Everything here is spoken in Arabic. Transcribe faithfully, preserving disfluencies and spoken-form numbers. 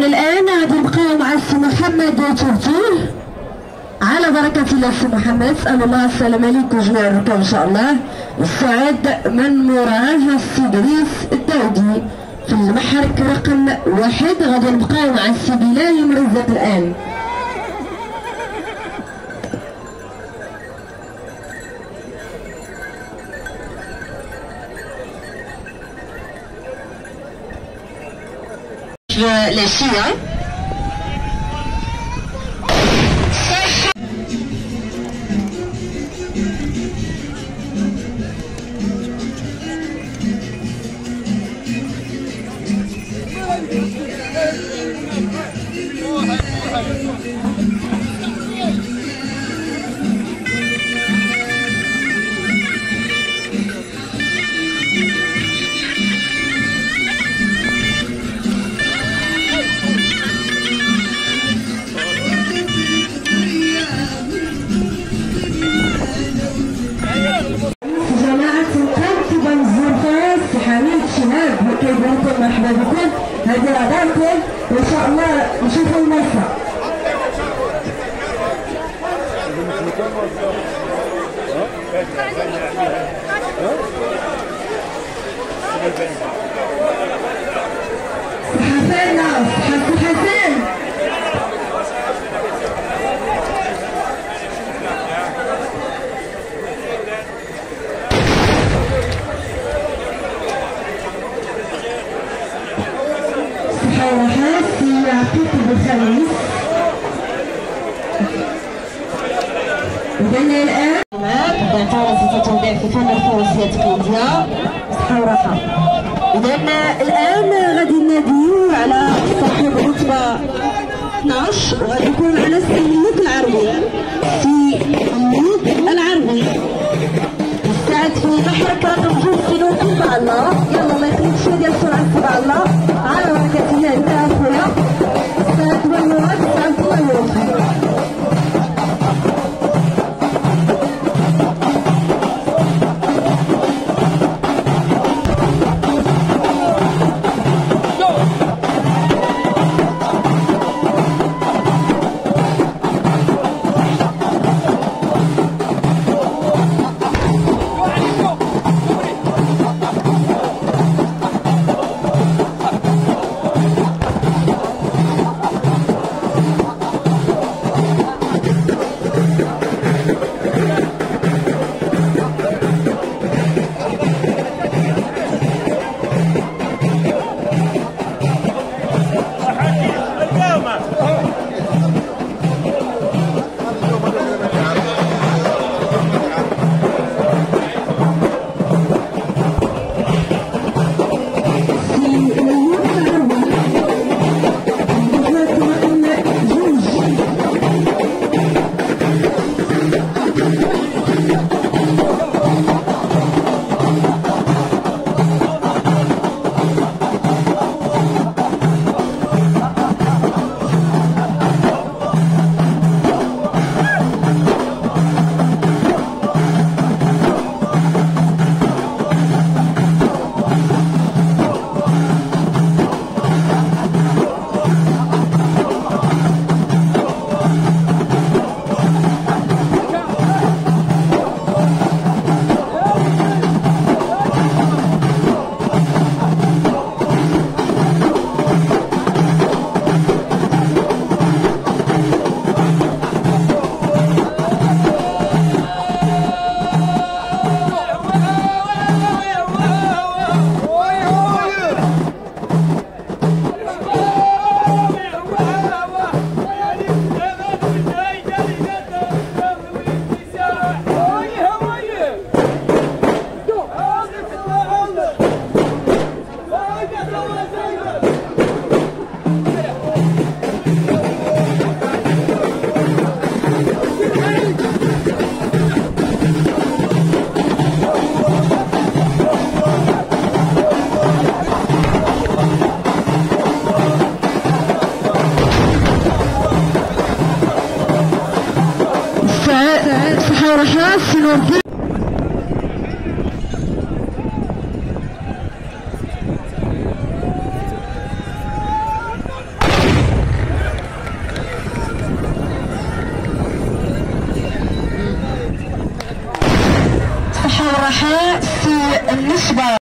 يعني الآن هنبقاو مع السي محمد ترتيه على بركة الله. السي محمد أسأل الله السلامة ليكم جميع الركاب إن شاء الله. السعد من مراه السي إدريس الداودي في المحرك رقم واحد. غادي نبقاو مع السي بلال مرزق الآن. العشية صحة الرخاء في النسبة.